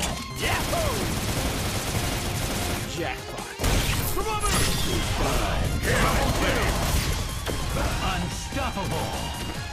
time. Yahoo! Jackpot. From over. Unstoppable.